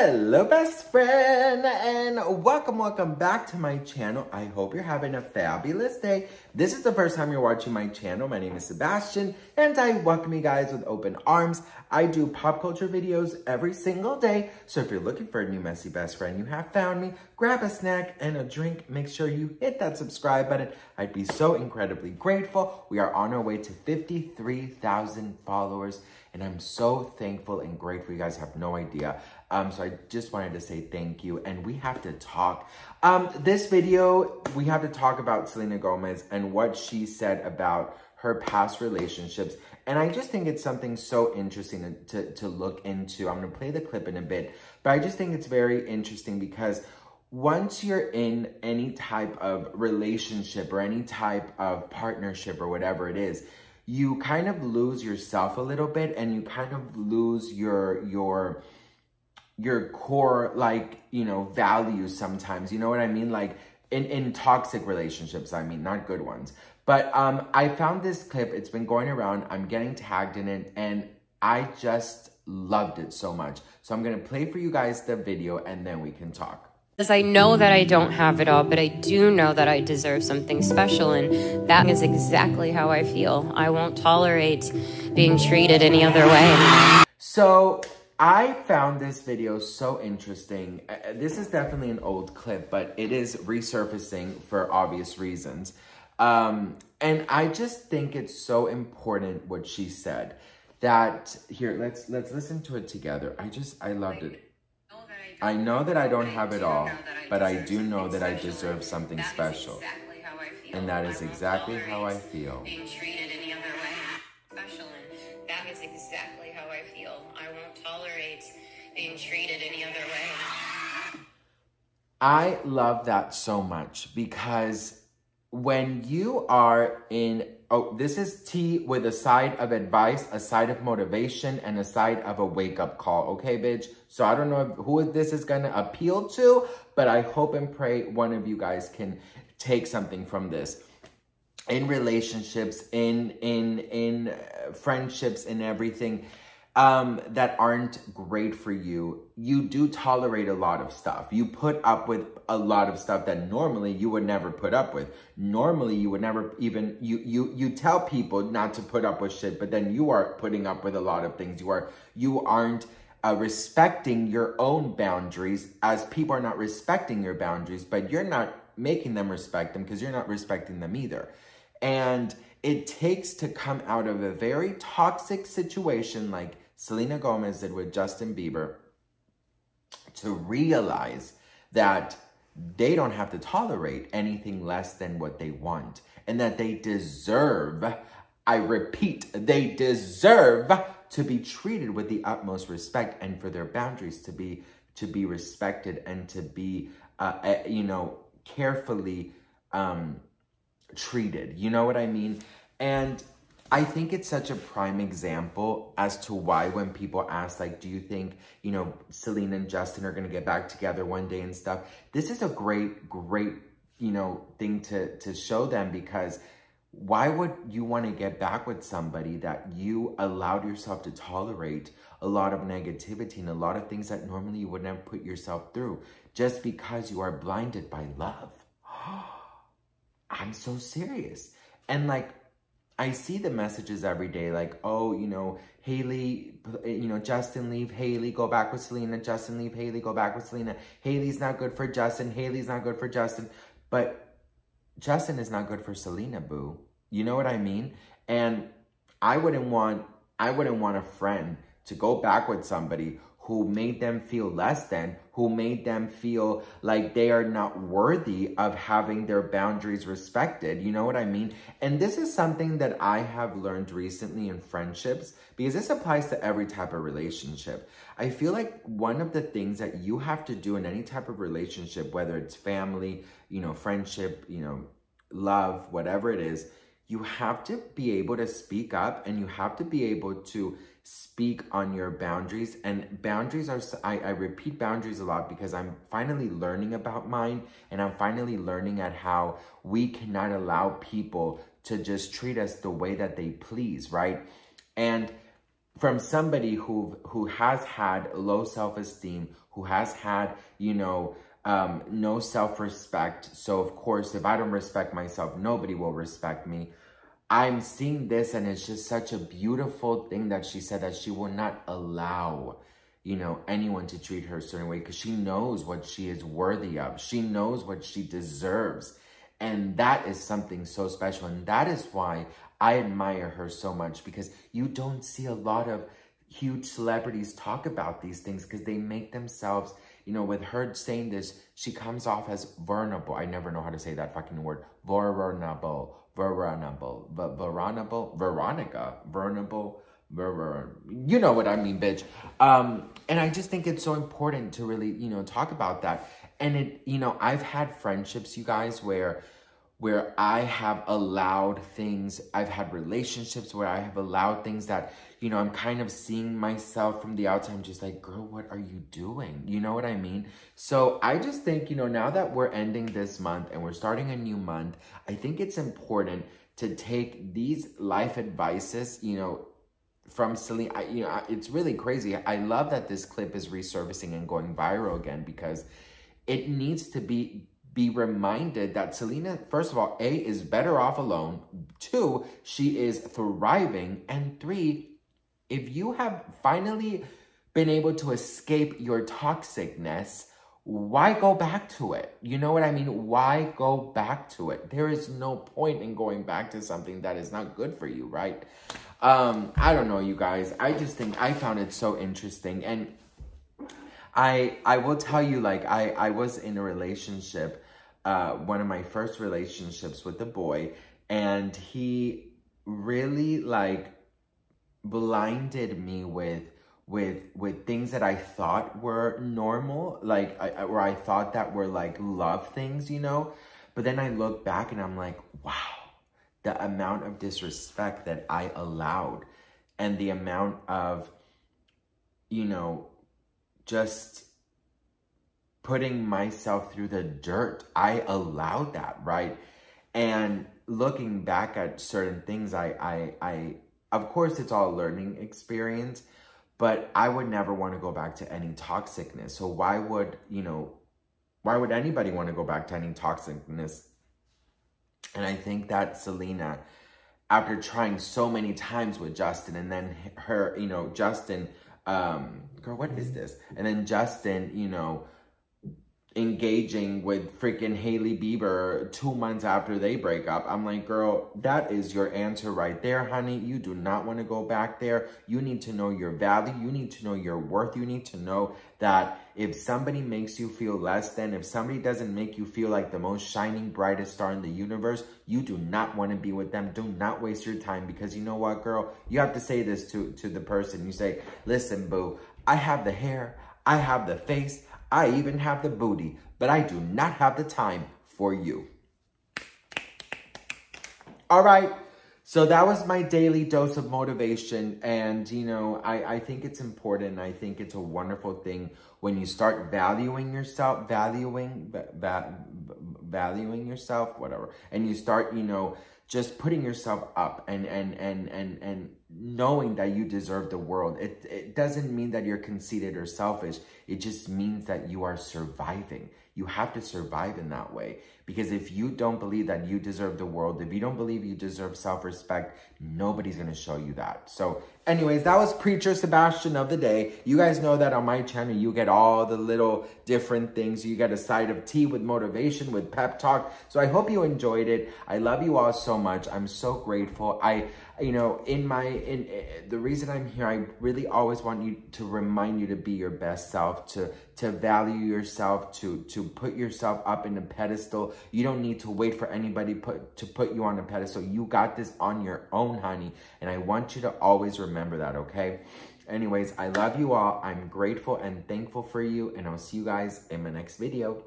Hello best friend, and welcome back to my channel. I hope you're having a fabulous day. This is the first time you're watching my channel. My name is Sebastian and I welcome you guys with open arms. I do pop culture videos every single day, so if you're looking for a new messy best friend, you have found me. Grab a snack and a drink. Make sure you hit that subscribe button. I'd be so incredibly grateful. We are on our way to 53,000 followers and I'm so thankful and grateful. You guys have no idea. So I just wanted to say thank you, and we have to talk. This video, we have to talk about Selena Gomez and what she said about her past relationships. And I just think it's something so interesting to look into. I'm going to play the clip in a bit, but I just think it's very interesting because once you're in any type of relationship or any type of partnership or whatever it is, you kind of lose yourself a little bit and you kind of lose your core, like, you know, values sometimes, you know what I mean? Like in toxic relationships, I mean, not good ones. But I found this clip, it's been going around, I'm getting tagged in it, and I just loved it so much. So I'm gonna play for you guys the video and then we can talk. Because I know that I don't have it all, but I do know that I deserve something special, and that is exactly how I feel. I won't tolerate being treated any other way. So I found this video so interesting. This is definitely an old clip, but it is resurfacing for obvious reasons. And I just think it's so important what she said. That here, let's listen to it together. I loved it. I know that I don't have it all, but I do know that I deserve something special. And that is exactly how I feel. Being treated any other way. Special, and that is exactly how I feel. I won't tolerate being treated any other way. I love that so much because when you are in, oh, this is tea with a side of advice, a side of motivation, and a side of a wake-up call, okay, bitch? So I don't know who this is gonna appeal to, but I hope and pray one of you guys can take something from this. In relationships, in friendships, in everything that aren't great for you, you do tolerate a lot of stuff. You put up with a lot of stuff that normally you would never put up with. Normally you would never even, you tell people not to put up with shit, but then you are putting up with a lot of things. You aren't respecting your own boundaries, as people are not respecting your boundaries, but you're not making them respect them because you're not respecting them either. And it takes to come out of a very toxic situation like Selena Gomez did with Justin Bieber to realize that they don't have to tolerate anything less than what they want, and that they deserve, I repeat, they deserve to be treated with the utmost respect and for their boundaries to be respected and to be, you know, carefully treated, you know what I mean? And I think it's such a prime example as to why when people ask, like, do you think, you know, Selena and Justin are gonna get back together one day and stuff? This is a great, you know, thing to show them, because why would you want to get back with somebody that you allowed yourself to tolerate a lot of negativity and a lot of things that normally you would never put yourself through just because you are blinded by love? I'm so serious. And like, I see the messages every day, like, oh, you know, Hailey, you know, Justin, leave Hailey, go back with Selena. Justin, leave Hailey, go back with Selena. Hailey's not good for Justin. Hailey's not good for Justin. But Justin is not good for Selena, boo. You know what I mean? And I wouldn't want a friend to go back with somebody who made them feel less than, who made them feel like they are not worthy of having their boundaries respected. You know what I mean? And this is something that I have learned recently in friendships, because this applies to every type of relationship. I feel like one of the things that you have to do in any type of relationship, whether it's family, you know, friendship, you know, love, whatever it is, you have to be able to speak up, and you have to be able to speak on your boundaries. And boundaries are, I repeat boundaries a lot because I'm finally learning about mine, and I'm finally learning at how we cannot allow people to just treat us the way that they please, right? And from somebody who has had low self-esteem, who has had, you know, no self-respect. So, of course, if I don't respect myself, nobody will respect me. I'm seeing this, and it's just such a beautiful thing that she said that she will not allow, you know, anyone to treat her a certain way, because she knows what she is worthy of. She knows what she deserves. And that is something so special. And that is why I admire her so much, because you don't see a lot of huge celebrities talk about these things, because they make themselves, you know, with her saying this, she comes off as vulnerable. I never know how to say that fucking word. Vulnerable. You know what I mean, bitch. And I just think it's so important to really, you know, talk about that. And it, you know, I've had friendships, you guys, where I have allowed things, I've had relationships where I have allowed things that, you know, I'm kind of seeing myself from the outside. I'm just like, girl, what are you doing? You know what I mean? So I just think, you know, now that we're ending this month and we're starting a new month, I think it's important to take these life advices, you know, from Selena. It's really crazy. I love that this clip is resurfacing and going viral again, because it needs to be reminded that Selena, first of all, A, is better off alone. 2, she is thriving. And 3, if you have finally been able to escape your toxicness, why go back to it? You know what I mean? Why go back to it? There is no point in going back to something that is not good for you, right? I don't know, you guys. I just think I found it so interesting. And I will tell you, like, I was in a relationship, one of my first relationships with a boy, and he really, like, blinded me with things that I thought were normal, like, or I thought that were, like, love things, you know? But then I look back and I'm like, wow, the amount of disrespect that I allowed, and the amount of, you know, just putting myself through the dirt. I allowed that, right? And looking back at certain things, I of course, it's all a learning experience, but I would never want to go back to any toxicness. So why would, you know, why would anybody want to go back to any toxicness? And I think that Selena, after trying so many times with Justin, and then her, you know, Justin, girl, what is this? And then Justin, you know, engaging with freaking Hailey Bieber 2 months after they break up. I'm like, girl, that is your answer right there, honey. You do not want to go back there. You need to know your value. You need to know your worth. You need to know that if somebody makes you feel less than, if somebody doesn't make you feel like the most shining, brightest star in the universe, you do not want to be with them. Do not waste your time, because you know what, girl? You have to say this to the person. You say, listen, boo, I have the hair. I have the face. I even have the booty, but I do not have the time for you. All right. So that was my daily dose of motivation. And, you know, I think it's important. I think it's a wonderful thing when you start valuing yourself, valuing yourself, whatever. And you start, you know, just putting yourself up and knowing that you deserve the world. It doesn't mean that you're conceited or selfish. It just means that you are surviving. You have to survive in that way. Because if you don't believe that you deserve the world, if you don't believe you deserve self-respect, nobody's gonna show you that. So anyways, that was Preacher Sebastian of the day. You guys know that on my channel, you get all the little different things. You get a side of tea with motivation, with pep talk. So I hope you enjoyed it. I love you all so much. I'm so grateful. You know, the reason I'm here, I really always want you to remind you to be your best self, to value yourself, to put yourself up in a pedestal. You don't need to wait for anybody to put you on a pedestal. You got this on your own, honey. And I want you to always remember that, okay? Anyways, I love you all. I'm grateful and thankful for you, and I'll see you guys in my next video.